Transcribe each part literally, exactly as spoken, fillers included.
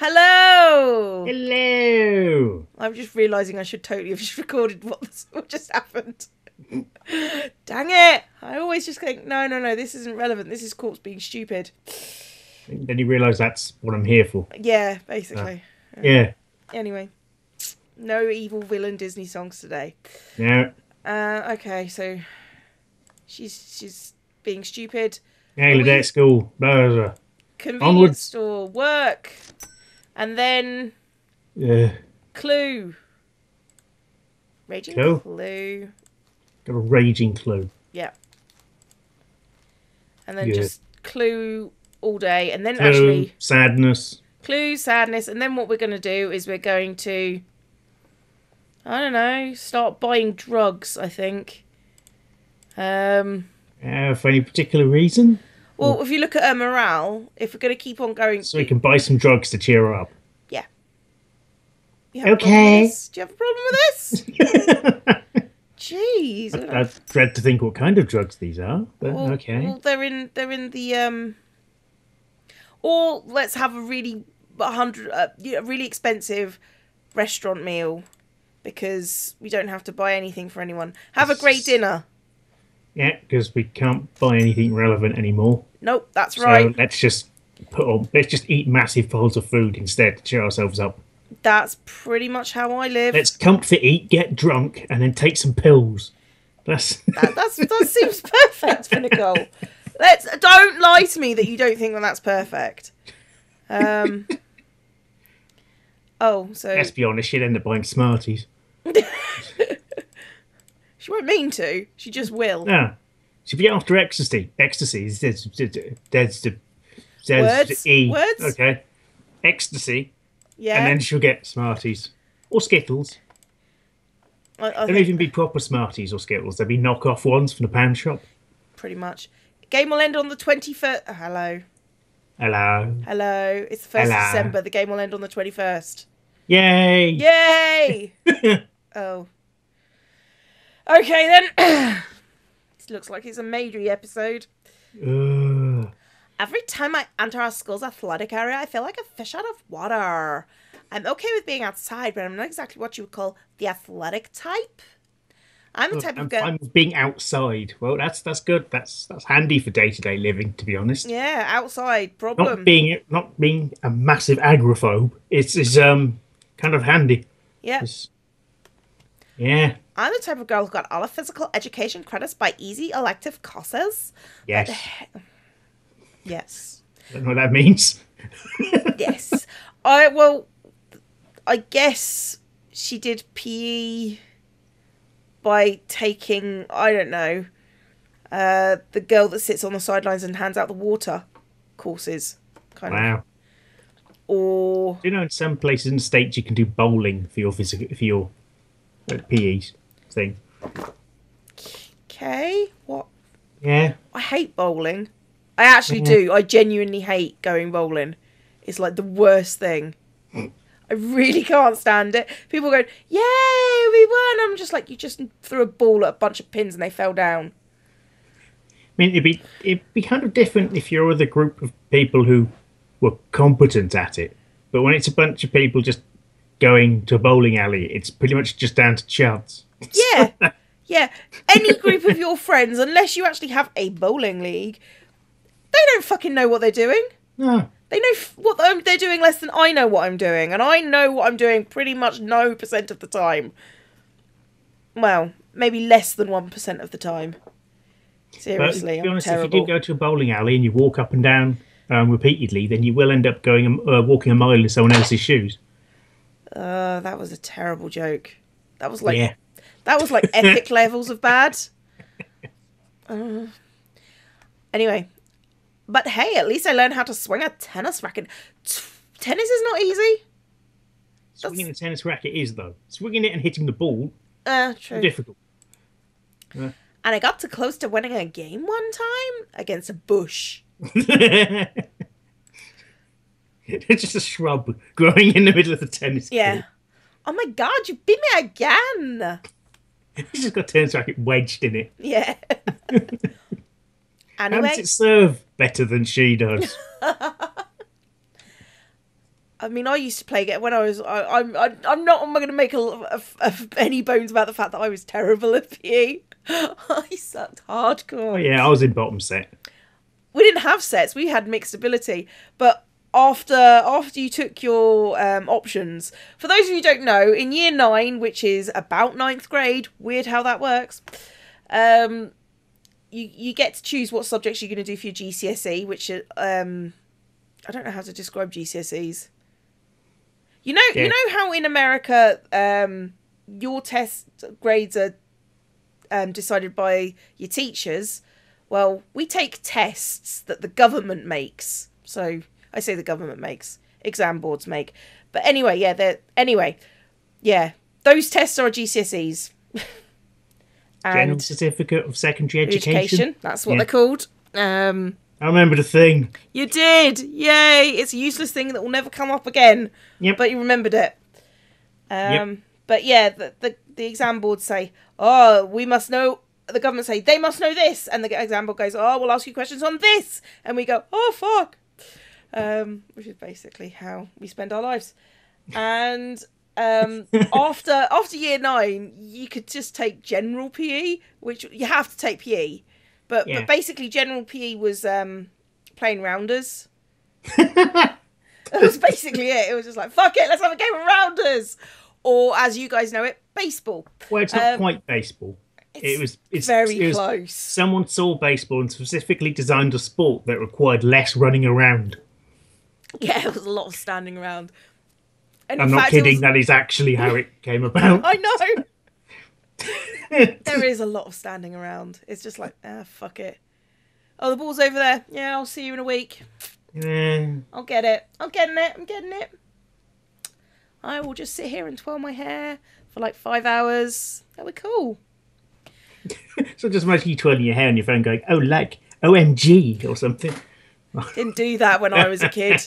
Hello. Hello. I'm just realising I should totally have just recorded what, this, what just happened. Dang it. I always just think, no, no, no, this isn't relevant. This is Corpse being stupid. Then you realise that's what I'm here for. Yeah, basically. Uh, yeah. Anyway, no evil villain Disney songs today. No. Uh, okay, so she's she's being stupid. Nailed at school. Blah, blah, blah. Convenience Onward. Store. Work. And then, yeah. Clue. Raging cool. Clue. Got a raging clue. Yeah. And then yeah. just Clue all day. And then clue, actually... sadness. Clue, sadness. And then what we're going to do is we're going to, I don't know, start buying drugs, I think. Um. Uh, for any particular reason? Well, if you look at her morale, if we're going to keep on going... So we can buy some drugs to cheer her up. Yeah. Okay. Do you have a problem with this? Jeez. I, I, I dread to think what kind of drugs these are, but well, okay. Well, they're in, they're in the... Um... Or let's have a really, hundred, uh, you know, really expensive restaurant meal because we don't have to buy anything for anyone. Have a great dinner. Yeah, because we can't buy anything relevant anymore. Nope, that's so right. So let's just put on, let's just eat massive bowls of food instead to cheer ourselves up. That's pretty much how I live. Let's comfort eat, get drunk, and then take some pills. That's that, that's that seems perfect for Nicole. Let's don't lie to me that you don't think that that's perfect. Um. Oh, so let's be honest. She'd end up buying Smarties. She won't mean to. She just will. No. She'll be after ecstasy. Ecstasy. There's the E. Words? Okay. Ecstasy. Yeah. And then she'll get Smarties. Or Skittles. I, I They'll think... even be proper Smarties or Skittles. They'll be knockoff ones from the pan shop. Pretty much. Game will end on the twenty-first. Oh, hello. Hello. Hello. It's the first of December. The game will end on the twenty-first. Yay. Yay. Oh. Okay, then. This looks like it's a Madry episode. Uh. Every time I enter our school's athletic area, I feel like a fish out of water. I'm okay with being outside, but I'm not exactly what you would call the athletic type. I'm the Look, type I'm, of girl... I'm being outside. Well, that's that's good. That's that's handy for day-to-day living, to be honest. Yeah, outside. Problem. Not being, not being a massive agoraphobe is, is um, kind of handy. Yeah. It's, yeah. I'm the type of girl who got all of physical education credits by easy elective courses. Yes. But, yes. I don't know what that means. Yes. I well, I guess she did P E by taking, I don't know, uh, the girl that sits on the sidelines and hands out the water courses. Kind wow. of. Or you know, in some places in states you can do bowling for your physical for your P Es. Thing. Okay. What? Yeah. I hate bowling. I actually yeah. do. I genuinely hate going bowling. It's like the worst thing. I really can't stand it. People go, "Yay, we won!" I'm just like, you just threw a ball at a bunch of pins and they fell down. I mean, it'd be it'd be kind of different if you're with a group of people who were competent at it. But when it's a bunch of people just going to a bowling alley, it's pretty much just down to chance. Yeah, yeah. Any group of your friends, unless you actually have a bowling league, they don't fucking know what they're doing. No. They know f what they're doing less than I know what I'm doing, and I know what I'm doing pretty much no percent of the time. Well, maybe less than one percent of the time. Seriously, but to be honest, I'm terrible. If you do go to a bowling alley and you walk up and down um, repeatedly, then you will end up going uh, walking a mile in someone else's shoes. Uh, that was a terrible joke. That was like... Yeah. That was like epic levels of bad. Uh, anyway. But hey, at least I learned how to swing a tennis racket. T tennis is not easy. Swinging That's... a tennis racket is, though. Swinging it and hitting the ball uh, true. Is difficult. Uh. And I got too close to winning a game one time against a bush. It's just a shrub growing in the middle of the tennis court. Yeah. Oh my God, you beat me again. It's just got a tennis racket wedged in it. Yeah. Anyway. How does it serve better than she does? I mean, I used to play it when I was. I, I'm. I'm not. I'm not going to make a, a, a, any bones about the fact that I was terrible at P E. I sucked hardcore. Oh, yeah, I was in bottom set. We didn't have sets. We had mixed ability. But after after you took your um, options, for those of you who don't know, in year nine, which is about ninth grade, weird how that works. Um, you you get to choose what subjects you're going to do for your G C S E, which um, I don't know how to describe G C S Es. You know, yeah. You know how in America, um, your test grades are um, decided by your teachers? Well, we take tests that the government makes. So I say the government makes, exam boards make. But anyway, yeah, they're, anyway, yeah, those tests are G C S Es. And General Certificate of Secondary Education. Education that's what yeah. they're called. Um, I remember the thing. You did. Yay. It's a useless thing that will never come up again. Yep. But you remembered it. Um, yep. But yeah, the, the, the exam boards say, oh, we must know. The government say, they must know this. And the exam board goes, oh, we'll ask you questions on this. And we go, oh, fuck. Um, which is basically how we spend our lives. And um, after after year nine, you could just take general P E, which you have to take P E. But, yeah. but basically, general P E was um, playing rounders. That was basically it. It was just like, fuck it, let's have a game of rounders. Or, as you guys know it, baseball. Well, it's not um, quite baseball. It's it was it's, very it was, close. Someone saw baseball and specifically designed a sport that required less running around. Yeah, it was a lot of standing around. And I'm not fact, kidding. Was... That is actually how it came about. I know. There is a lot of standing around. It's just like, ah, fuck it. Oh, the ball's over there. Yeah, I'll see you in a week. Yeah. I'll get it. I'm getting it. I'm getting it. I will just sit here and twirl my hair for like five hours. That would be cool. So just imagine you twirling your hair on your phone going, oh, like, O M G or something. Didn't do that when I was a kid.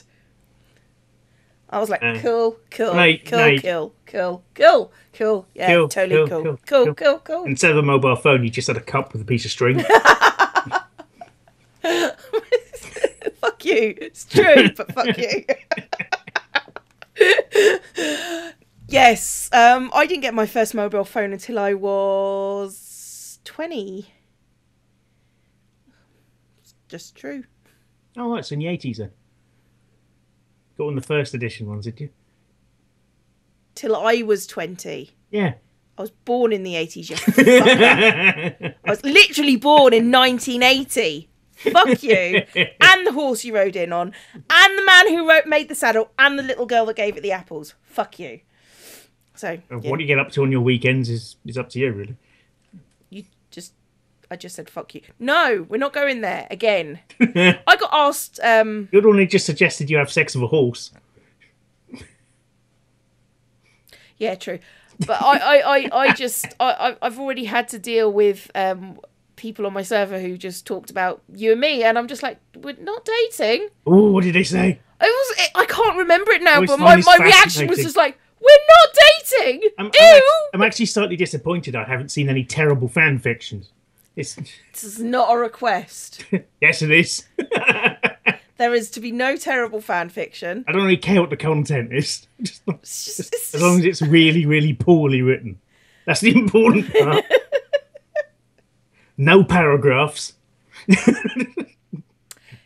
I was like, cool, cool, right, cool, right. cool, cool, cool, cool, yeah, cool, totally cool, cool, cool, cool, cool, cool. Instead of a mobile phone, you just had a cup with a piece of string. Fuck you. It's true, but fuck you. Yes, um, I didn't get my first mobile phone until I was... twenty. It's just true. Oh, it's in the eighties then. Got on the first edition ones, did you? Till I was twenty. Yeah. I was born in the eighties. Yeah. I was literally born in nineteen eighty. Fuck you. And the horse you rode in on. And the man who wrote, made the saddle. And the little girl that gave it the apples. Fuck you. So. Yeah. What you get up to on your weekends is, is up to you, really. I just said, fuck you. No, we're not going there again. I got asked... Um, You'd only just suggested you have sex with a horse. Yeah, true. But I, I, I, I just... I, I've already had to deal with um, people on my server who just talked about you and me. And I'm just like, we're not dating. Oh, what did they say? I, was, I can't remember it now, oh, but my, my reaction was just like... We're not dating! I'm, Ew! I'm, actually, I'm actually slightly disappointed I haven't seen any terrible fan fictions. It's... This is not a request. Yes, it is. There is to be no terrible fan fiction. I don't really care what the content is. Just, it's just, just, it's as long as it's really, really poorly written. That's the important part. No paragraphs.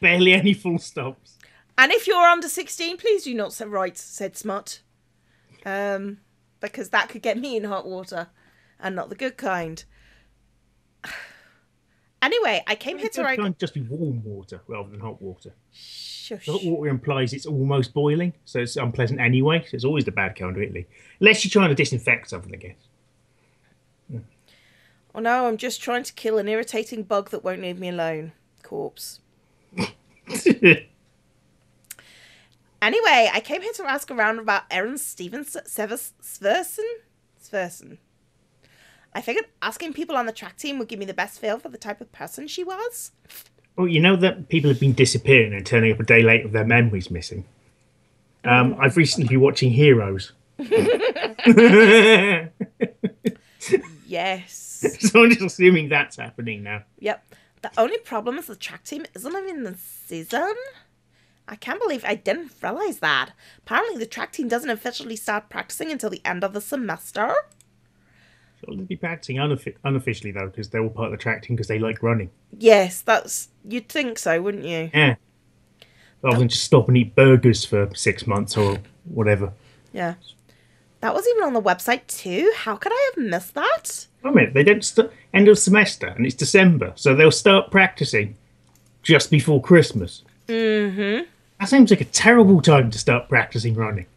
Barely any full stops. And if you're under sixteen, please do not write said smut. Um, because that could get me in hot water, and not the good kind. Anyway, I came here to write... It just be warm water rather than hot water. Shush. Hot water implies it's almost boiling, so it's unpleasant anyway. So it's always the bad kind, really. Unless you're trying to disinfect something, I guess. Yeah. Oh no, I'm just trying to kill an irritating bug that won't leave me alone. Corpse. Anyway, I came here to ask around about Erin Severson. Severson. I figured asking people on the track team would give me the best feel for the type of person she was. Well, you know that people have been disappearing and turning up a day late with their memories missing. Um, I've recently been watching Heroes. Yes. So I'm just assuming that's happening now. Yep. The only problem is the track team isn't even in the season. I can't believe I didn't realize that. Apparently the track team doesn't officially start practicing until the end of the semester. They'll be practicing unof unofficially though, because they're all part of the track team because they like running. Yes, that's, you'd think so, wouldn't you? Yeah. Rather than just stop and eat burgers for six months or whatever. Yeah. That was even on the website too. How could I have missed that? Wait a minute, they don't start end of semester and it's December, so they'll start practicing just before Christmas. Mm-hmm. That seems like a terrible time to start practicing running.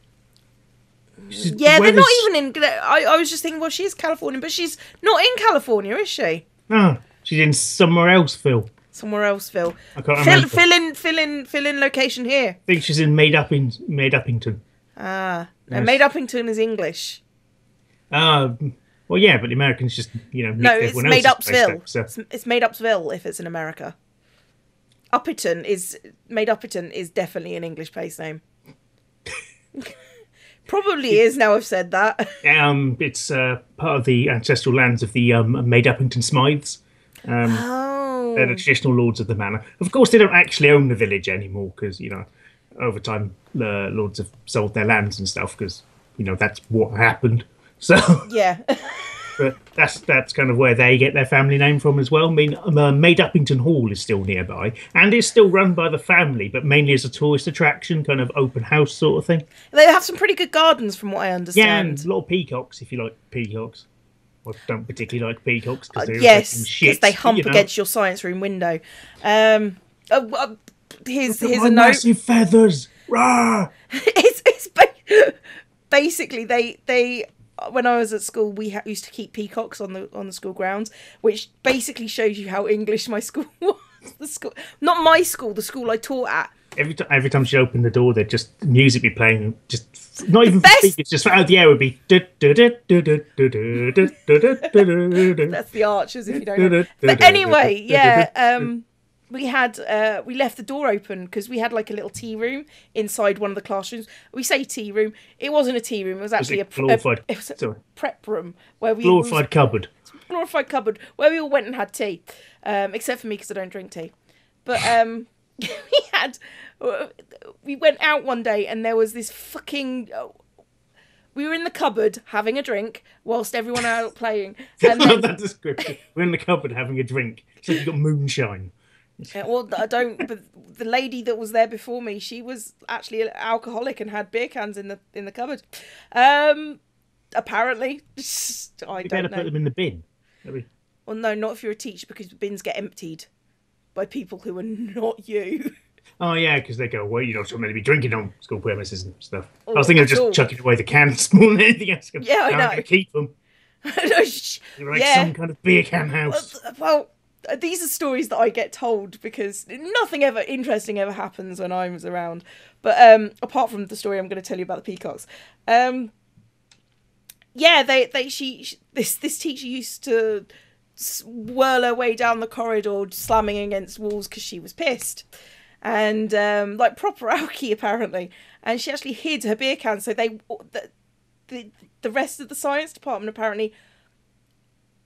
Yeah, they're not even in... I, I was just thinking, well, she's Californian, but she's not in California, is she? No, she's in somewhere else, Phil. Somewhere else, Phil. I can't remember. Fill in, fill in, fill in location here. I think she's in Made Up in Made Uppington. Ah, no, yes. Made Uppington is English. Ah, uh, well, yeah, but the Americans just, you know... No, it's Made Upsville. So. It's, it's Made Upsville if it's in America. Upperton is... Made Upperton is definitely an English place name. Probably is, now I've said that. Um, it's uh, part of the ancestral lands of the um, Made Uppington Smythes. Um, oh. They're the traditional lords of the manor. Of course, they don't actually own the village anymore because, you know, over time, the uh, lords have sold their lands and stuff because, you know, that's what happened. So yeah. But that's that's kind of where they get their family name from as well. I mean, uh, Made Uppington Hall is still nearby and is still run by the family, but mainly as a tourist attraction, kind of open house sort of thing. They have some pretty good gardens from what I understand. Yeah, and a lot of peacocks, if you like peacocks. I don't particularly like peacocks because they're uh, yes, because they hump you know. against your science room window. Um, uh, uh, here's here's a note. Massive feathers. Rah! it's it's ba basically they they. When I was at school, we ha used to keep peacocks on the on the school grounds, which basically shows you how English my school was. The school, not my school, the school I taught at. Every time, every time she opened the door, there'd just music be playing, just not even speakers, just out of the air would be. That's the Archers, if you don't know. But anyway, yeah. Um, We had uh, we left the door open because we had like a little tea room inside one of the classrooms. We say tea room. It wasn't a tea room. It was actually was it a, glorified, a, it was a sorry. prep room where we glorified was, cupboard. Glorified cupboard where we all went and had tea, um, except for me because I don't drink tea. But um, we had we went out one day and there was this fucking. Oh, we were in the cupboard having a drink whilst everyone out playing. And then, that description. We're in the cupboard having a drink. So you got moonshine. Yeah, well, I don't. But the lady that was there before me, she was actually an alcoholic and had beer cans in the in the cupboard. Um, apparently, I you don't better know. Put them in the bin. Maybe. Well, no, not if you're a teacher, because bins get emptied by people who are not you. Oh yeah, because they go, well, you're not meant to be drinking on school premises and stuff. Oh, I was thinking of just all. chucking away the cans more than anything else. Yeah, no, I know. I'm gonna keep them. no, You're like yeah. some kind of beer can house. Well. well These are stories that I get told because nothing ever interesting ever happens when I'm around. But um, apart from the story I'm going to tell you about the peacocks, um, yeah, they they she, she this this teacher used to whirl her way down the corridor, slamming against walls because she was pissed, and um, like proper alky apparently. And she actually hid her beer can, so they the the, the rest of the science department apparently.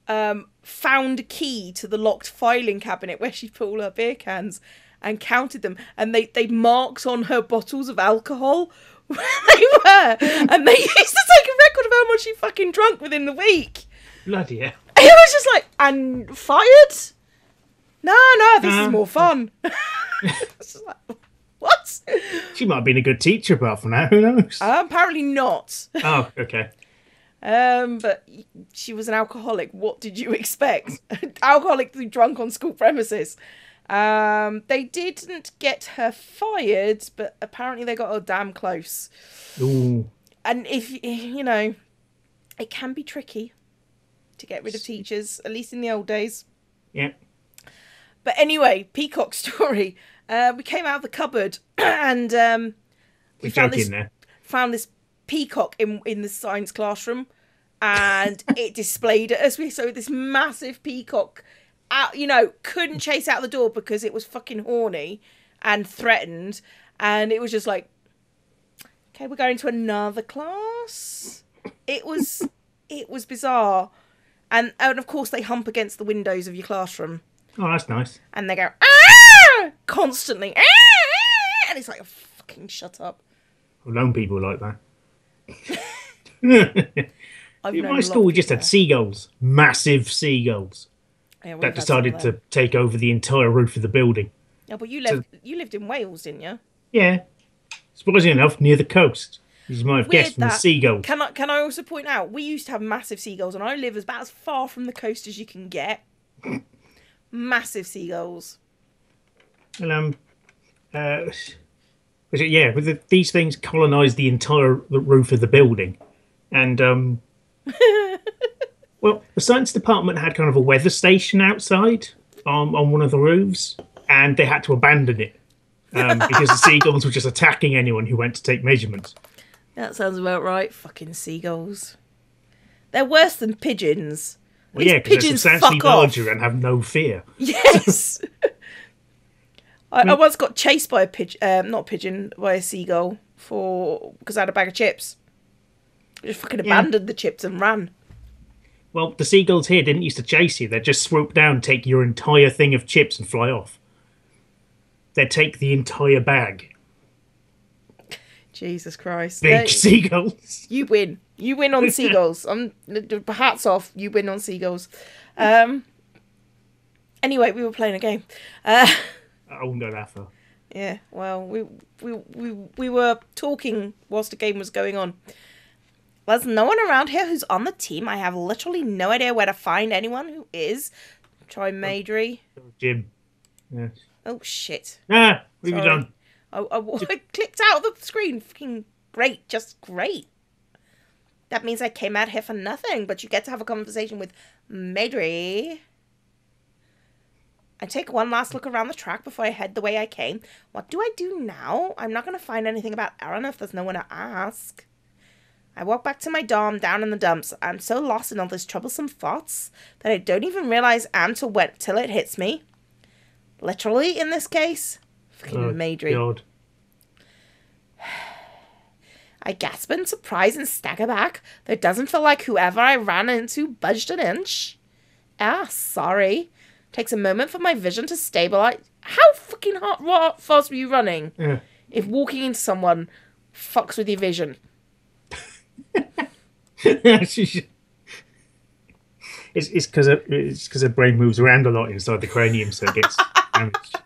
Um, found a key to the locked filing cabinet where she put all her beer cans and counted them, and they they marked on her bottles of alcohol where they were, and they used to take a record of how much she fucking drunk within the week. Bloody hell! It was just like, and fired? No, no, this um, is more fun. Like, what? She might have been a good teacher, apart from that. Who knows? Uh, apparently not. Oh, okay. Um, but she was an alcoholic. What did you expect? Alcoholically drunk on school premises. Um, they didn't get her fired, but apparently they got her damn close. Ooh. And if, you know, it can be tricky to get rid of teachers, at least in the old days. Yeah. But anyway, peacock story. Uh, we came out of the cupboard and um, we found this, there. found this peacock in in the science classroom, and it displayed at us. We saw this massive peacock out, you know, couldn't chase out the door because it was fucking horny and threatened, and it was just like, okay, we're going to another class. It was it was bizarre, and and of course they hump against the windows of your classroom. Oh, that's nice. And they go ah! constantly ah! And he's like, oh, fucking shut up. I've known people like that. In my school, we just had seagulls. Massive seagulls. Yeah, that decided to take over the entire roof of the building. Yeah, but you lived, so, you lived in Wales, didn't you? Yeah. Surprisingly enough, near the coast. You might have guessed from the seagulls. Can I, can I also point out, we used to have massive seagulls, and I live as about as far from the coast as you can get. Massive seagulls. And, um... Uh, was it, yeah, with the, these things colonised the entire the roof of the building. And, um... well, the science department had kind of a weather station outside um, on one of the roofs, and they had to abandon it um, because the seagulls were just attacking anyone who went to take measurements. That sounds about right. Fucking seagulls. They're worse than pigeons. Well, yeah, because they're substantially larger and have no fear. Yes! I, I, mean, I once got chased by a pigeon, um, not pigeon, by a seagull for because I had a bag of chips. I just fucking abandoned yeah. the chips and ran. Well, the seagulls here didn't used to chase you. They'd just swoop down, take your entire thing of chips and fly off. They'd take the entire bag. Jesus Christ. Big seagulls. You win. You win on seagulls. I'm, hats off. You win on seagulls. Um, anyway, we were playing a game. Uh, I wouldn't go that far. Yeah, well, we we we we were talking whilst the game was going on. There's no one around here who's on the team. I have literally no idea where to find anyone who is. Try Madry. Oh, Jim. Yes. Oh shit. Ah, leave me done. I, I, I clicked out of the screen. Fucking great, just great. That means I came out here for nothing. But you get to have a conversation with Madry. I take one last look around the track before I head the way I came. What do I do now? I'm not going to find anything about Erin if there's no one to ask. I walk back to my dorm down in the dumps. I'm so lost in all these troublesome thoughts that I don't even realise I'm till when till it hits me. Literally, in this case. Fucking oh, Madry. God. I gasp in surprise and stagger back. There doesn't feel like whoever I ran into budged an inch. Ah, sorry. Takes a moment for my vision to stabilize. How fucking hard, fast were you running? Yeah. If walking into someone fucks with your vision. It's it's because it's because her brain moves around a lot inside the cranium, so it gets damaged.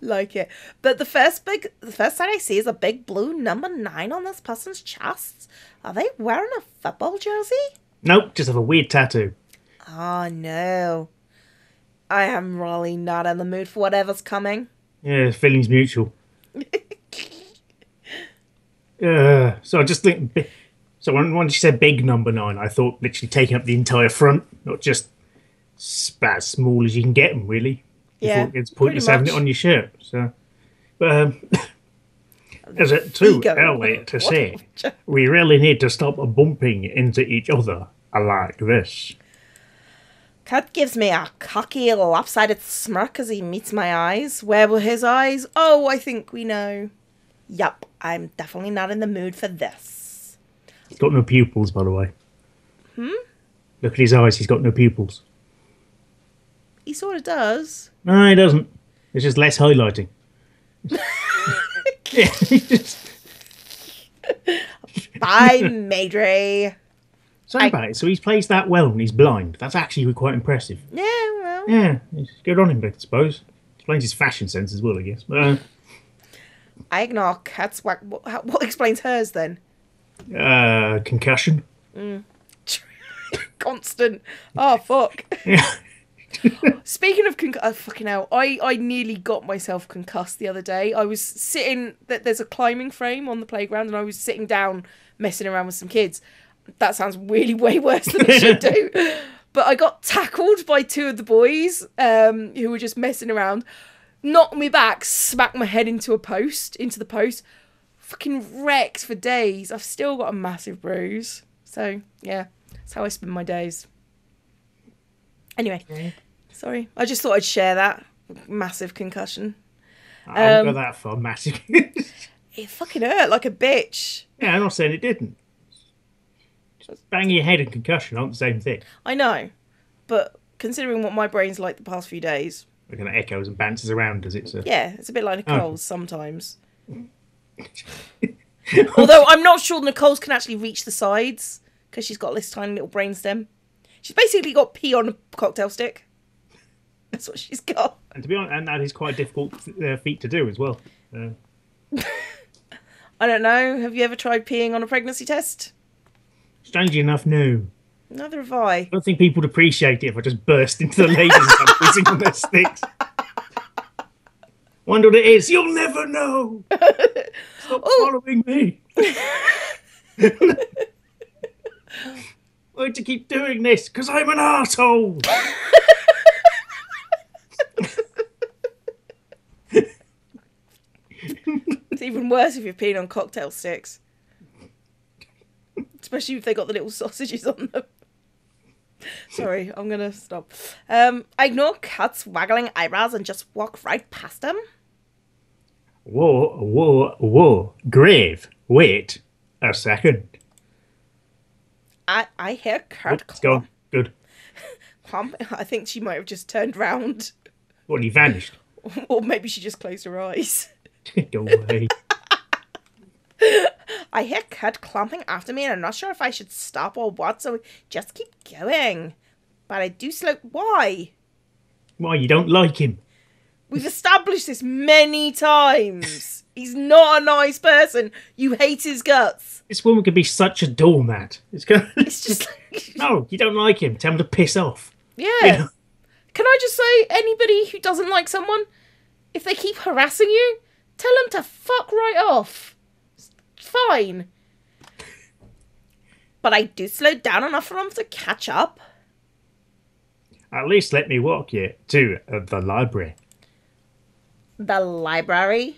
Like it, but the first big, the first thing I see is a big blue number nine on this person's chest. Are they wearing a football jersey? Nope, just have a weird tattoo. Oh, no. I am really not in the mood for whatever's coming. Yeah, feelings mutual. uh, so I just think... So when, when she said big number nine, I thought literally taking up the entire front, not just as small as you can get them, really. Yeah, it's pointless having it on your shirt. So, but, um, as it too early to say, we really need to stop bumping into each other like this. Kurt gives me a cocky, lopsided smirk as he meets my eyes. Where were his eyes? Oh, I think we know. Yup, I'm definitely not in the mood for this. He's got no pupils, by the way. Hmm? Look at his eyes, he's got no pupils. He sort of does. No, he doesn't. It's just less highlighting. Yeah, he just... Bye, Madry. So I... about it. So he plays that well and he's blind. That's actually quite impressive. Yeah, well. Yeah, good on him, I suppose. Explains his fashion sense as well, I guess. But, uh... I ignore Kat's whack. What, what explains hers then? Uh, concussion. Mm. Constant. Oh, fuck. Speaking of concuss, oh, fucking hell, I, I nearly got myself concussed the other day. I was sitting, there's a climbing frame on the playground, and I was sitting down messing around with some kids. That sounds really way worse than it should do. But I got tackled by two of the boys um, who were just messing around. Knocked me back, smacked my head into a post, into the post. Fucking wrecked for days. I've still got a massive bruise. So, yeah, that's how I spend my days. Anyway, yeah. Sorry. I just thought I'd share that. Massive concussion. I haven't um, got that far, massive. It fucking hurt like a bitch. Yeah, I'm not saying it didn't. Bang your head and concussion aren't the same thing. I know, but considering what my brain's like the past few days, it kind of echoes and bounces around as it's a... Yeah, it's a bit like Nicole's oh. sometimes. Although I'm not sure Nicole's can actually reach the sides because she's got this tiny little brainstem. She's basically got pee on a cocktail stick. That's what she's got. And to be honest, and that is quite a difficult uh, feat to do as well. Uh... I don't know. Have you ever tried peeing on a pregnancy test? Strangely enough, no. Neither have I. I don't think people would appreciate it if I just burst into the ladies and started pissing on their sticks. Wonder what it is. You'll never know. Stop Ooh. following me. Why do you keep doing this? Because I'm an arsehole. It's even worse if you're peeing on cocktail sticks. Especially if they got the little sausages on them. Sorry, I'm going to stop. Um, I ignore Kurt's waggling eyebrows and just walk right past them. Whoa, whoa, whoa. Grave. Wait a second. I, I hear Kurt. It's gone. Good. I think she might have just turned round. Well, he vanished. Or maybe she just closed her eyes. Go away. I hear Kurt clumping after me and I'm not sure if I should stop or what, so just keep going. But I do slow... Why? Why, you don't like him? We've established this many times. He's not a nice person. You hate his guts. This woman could be such a doormat. It's, gonna... it's just like... No, you don't like him. Tell him to piss off. Yeah. You know? Can I just say, anybody who doesn't like someone, if they keep harassing you, tell them to fuck right off. Fine. But I do slow down enough for them to catch up. At least let me walk you to uh, the library. The library?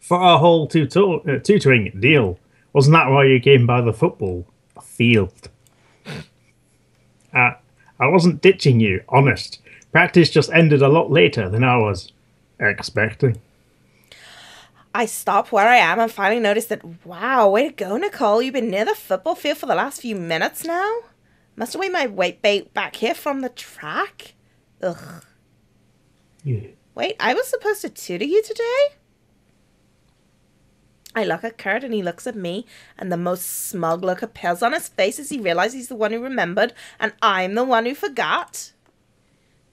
For our whole tutor uh, tutoring deal. Wasn't that why you came by the football field? uh, I wasn't ditching you, honest. Practice just ended a lot later than I was expecting. I stop where I am and finally notice that, wow, way to go, Nicole. You've been near the football field for the last few minutes now. Must have weighed my weight bait back here from the track. Ugh. Yeah. Wait, I was supposed to tutor you today? I look at Kurt and he looks at me and the most smug look appears on his face as he realises he's the one who remembered and I'm the one who forgot.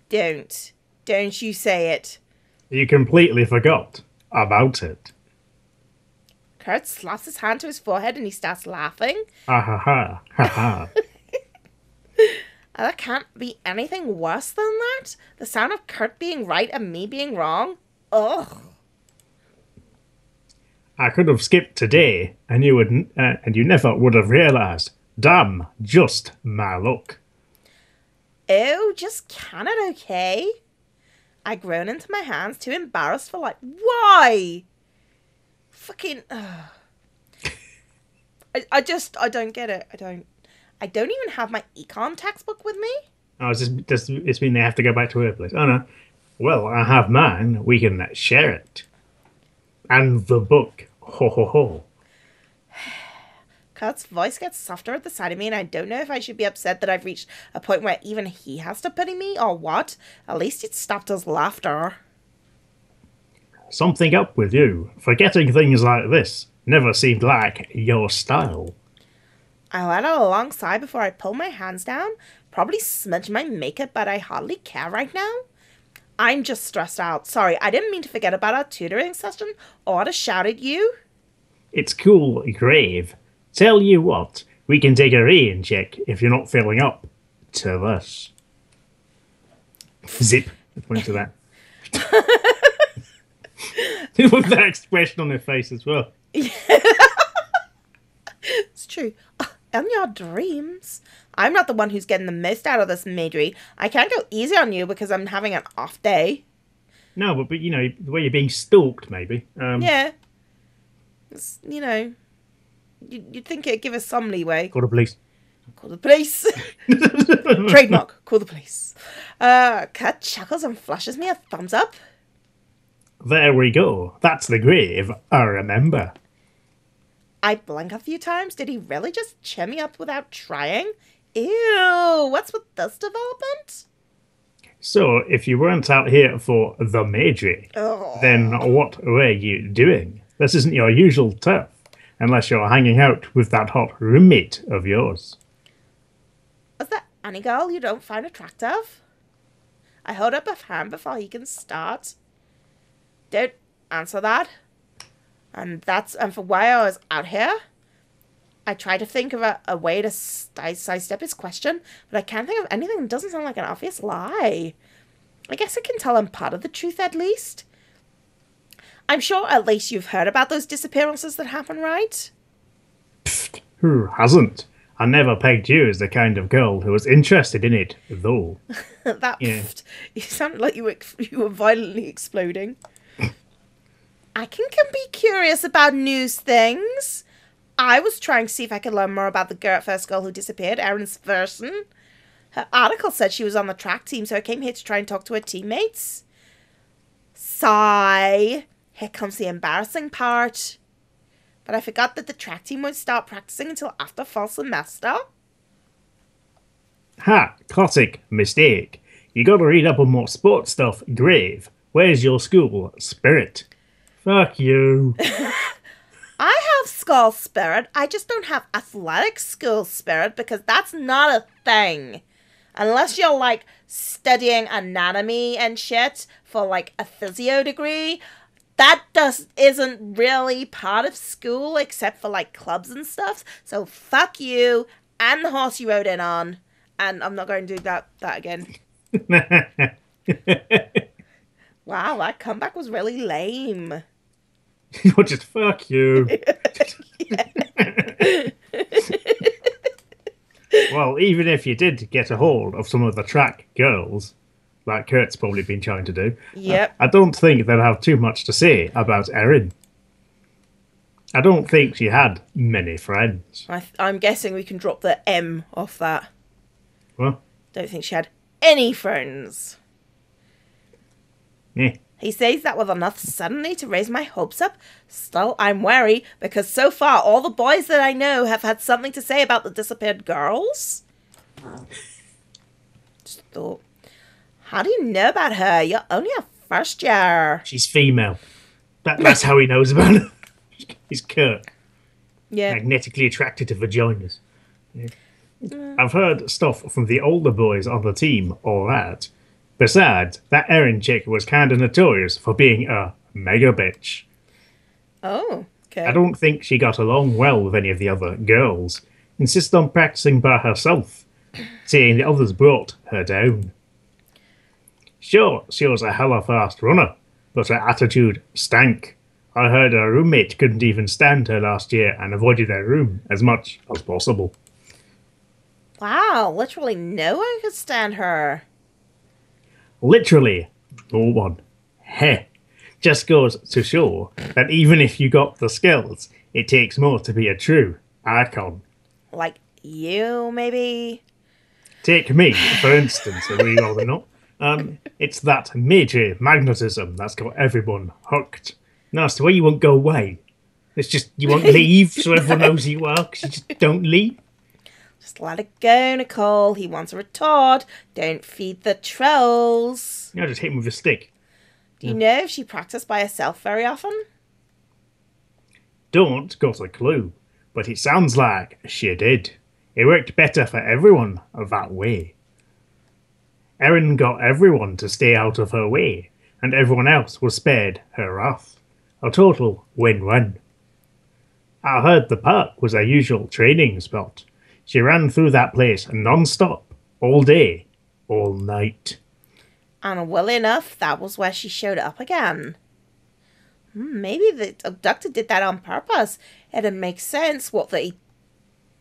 Don't. Don't you say it. You completely forgot about it. Kurt slaps his hand to his forehead and he starts laughing. Ha ha ha. Ha ha. There can't be anything worse than that. The sound of Kurt being right and me being wrong. Ugh. I could have skipped today and you wouldn't, uh, and you never would have realised. Damn, just my luck. Oh, just can it, okay? I groan into my hands, too embarrassed for like, why? Fucking, uh. I, I just, I don't get it. I don't, I don't even have my econ textbook with me. Oh, it's just, does it mean they have to go back to her place? Oh, no. Well, I have mine. We can share it. And the book. Ho, ho, ho. Kurt's voice gets softer at the side of me and I don't know if I should be upset that I've reached a point where even he has to pity me or what. At least it stopped his laughter. Something up with you. Forgetting things like this never seemed like your style. I let out a long sigh before I pull my hands down. Probably smudge my makeup, but I hardly care right now. I'm just stressed out. Sorry, I didn't mean to forget about our tutoring session or to shout at you. It's cool, Grave. Tell you what, we can take a rain check if you're not filling up to this. Zip. I point to that. With that expression on their face as well. Yeah. It's true. In your dreams. I'm not the one who's getting the most out of this, Madry. I can't go easy on you because I'm having an off day. No, but, but you know, the way you're being stalked, maybe. Um, yeah. It's, you know... You'd think it'd give us some leeway. Call the police. Call the police. Trademark. Call the police. Uh, Kurt chuckles and flashes me a thumbs up. There we go. That's the Grave. I remember. I blink a few times. Did he really just cheer me up without trying? Ew. What's with this development? So if you weren't out here for the Madry, oh. then what were you doing? This isn't your usual turf, unless you're hanging out with that hot roommate of yours. Was that any girl you don't find attractive? I hold up a hand before he can start. Don't answer that. And that's and for why I was out here. I try to think of a, a way to sidestep his question, but I can't think of anything that doesn't sound like an obvious lie. I guess I can tell him part of the truth at least. I'm sure at least you've heard about those disappearances that happen, right? Pfft, who hasn't? I never pegged you as the kind of girl who was interested in it, though. that yeah. pfft, you sounded like you were, you were violently exploding. I can, can be curious about news things. I was trying to see if I could learn more about the first girl who disappeared, Erin Severson. Her article said she was on the track team, so I came here to try and talk to her teammates. Sigh. Here comes the embarrassing part. But I forgot that the track team won't start practicing until after fall semester. Ha! Classic mistake. You gotta read up on more sports stuff, Grave. Where's your school spirit? Fuck you. I have school spirit. I just don't have athletic school spirit because that's not a thing. Unless you're like studying anatomy and shit for like a physio degree, that just isn't really part of school except for like clubs and stuff. So fuck you and the horse you rode in on. And I'm not going to do that, that again. Wow, that comeback was really lame. Or just fuck you. Well, even if you did get a hold of some of the track girls, like Kurt's probably been trying to do, yep. I, I don't think they'd have too much to say about Erin. I don't think she had many friends. I th I'm guessing we can drop the M off that. What? Don't think she had any friends. Yeah. He says that with enough suddenly to raise my hopes up. Still, I'm wary, because so far all the boys that I know have had something to say about the disappeared girls. Just thought, how do you know about her? You're only a first year. She's female. That, that's how he knows about her. He's Kurt. Yeah. Magnetically attracted to vaginas. Yeah. Mm. I've heard stuff from the older boys on the team, all that. Besides, that Erin chick was kind of notorious for being a mega bitch. Oh, okay. I don't think she got along well with any of the other girls. Insisted on practicing by herself, saying the others brought her down. Sure, she was a hella fast runner, but her attitude stank. I heard her roommate couldn't even stand her last year and avoided their room as much as possible. Wow, literally no one could stand her. Literally, no one. Heh. Just goes to show that even if you got the skills, it takes more to be a true icon. Like you, maybe? Take me, for instance, if we rather not. Um, it's that major magnetism that's got everyone hooked. No, it's the way you won't go away. It's just you won't leave, so everyone knows you are, because you just don't leave. Just let it go, Nicole. He wants a retort. Don't feed the trolls. No, just hit him with a stick. Do you yeah. know if she practiced by herself very often? Don't got a clue, but it sounds like she did. It worked better for everyone that way. Erin got everyone to stay out of her way, and everyone else was spared her wrath. A total win-win. I heard the park was her usual training spot. She ran through that place non-stop, all day, all night. And well enough, that was where she showed up again. Maybe the abductor did that on purpose. It'd make sense what they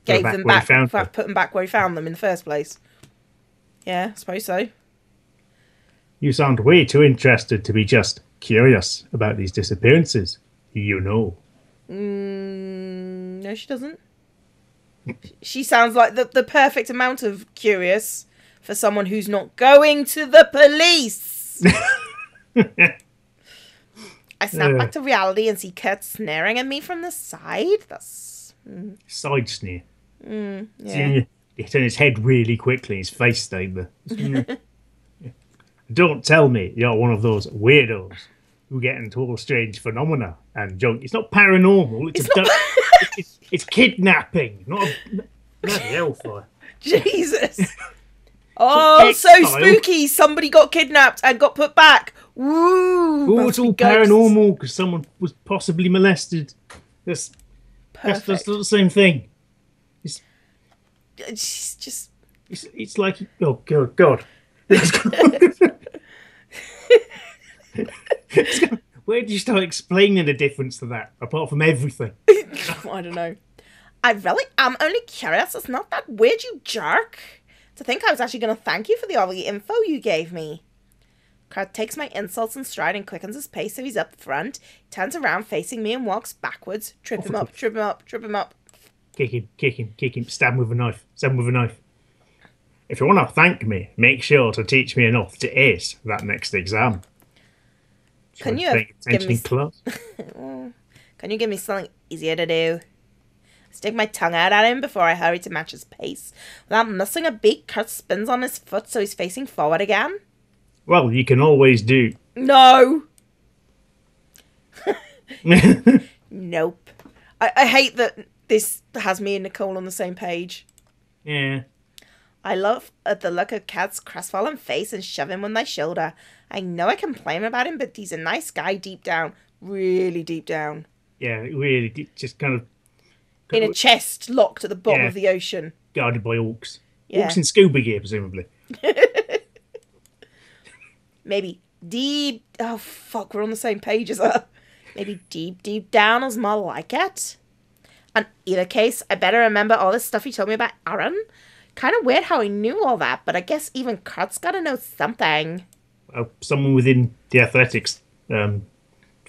gave them back, put them back where he found them in the first place. Yeah, I suppose so. You sound way too interested to be just curious about these disappearances, you know. Mm, no, she doesn't. She sounds like the, the perfect amount of curious for someone who's not going to the police. I snap uh, back to reality and see Kurt sneering at me from the side. That's mm. Side sneer. Mm, yeah. He turned his head really quickly. His face stayed there. Yeah. Don't tell me you're one of those weirdos who get into all strange phenomena and junk. It's not paranormal. It's, it's, a not... it's, it's kidnapping. Not a bloody hell for Jesus. Oh, so spooky. Somebody got kidnapped and got put back. Woo. Oh, it's all paranormal because someone was possibly molested. That's, that's, that's not the same thing. It's, it's just... It's, it's like... Oh, God. God. Where do you start explaining the difference to that, apart from everything? I don't know. I really am only curious. It's not that weird, you jerk. To think I was actually going to thank you for the all the info you gave me. Kurt takes my insults in stride and quickens his pace if he's up front. He turns around facing me and walks backwards. Trip him up, trip him up, trip him up. Kick him, kick him, kick him. Stab him with a knife. Stab him with a knife. If you want to thank me, make sure to teach me enough to ace that next exam. Can you, give me Can you give me something easier to do? Stick my tongue out at him before I hurry to match his pace. Without missing a beat, Kurt spins on his foot so he's facing forward again. Well, you can always do. No. Nope. I, I hate that this has me and Nicole on the same page. Yeah. I love the look of Kurt's crestfallen face and shove him on my shoulder. I know I complain about him, but he's a nice guy deep down. Really deep down. Yeah, really deep, just kind of... In a chest locked at the bottom yeah, of the ocean. Guarded by orcs. Yeah. Orcs in scuba gear, presumably. Maybe deep... Oh, fuck, we're on the same page as her. Maybe deep, deep down is more like it. In either case, I better remember all this stuff he told me about Erin. Kind of weird how he knew all that, but I guess even Kurt's got to know something. Well, someone within the athletics, um,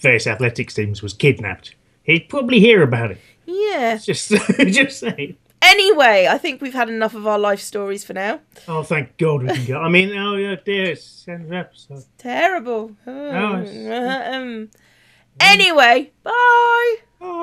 various athletics teams was kidnapped. He'd probably hear about it. Yeah. Just, just saying. Anyway, I think we've had enough of our life stories for now. Oh, thank God we can go. I mean, oh, yeah, dear, it's the end of the episode. It's terrible. Oh, oh, it's... um, anyway, bye. Bye.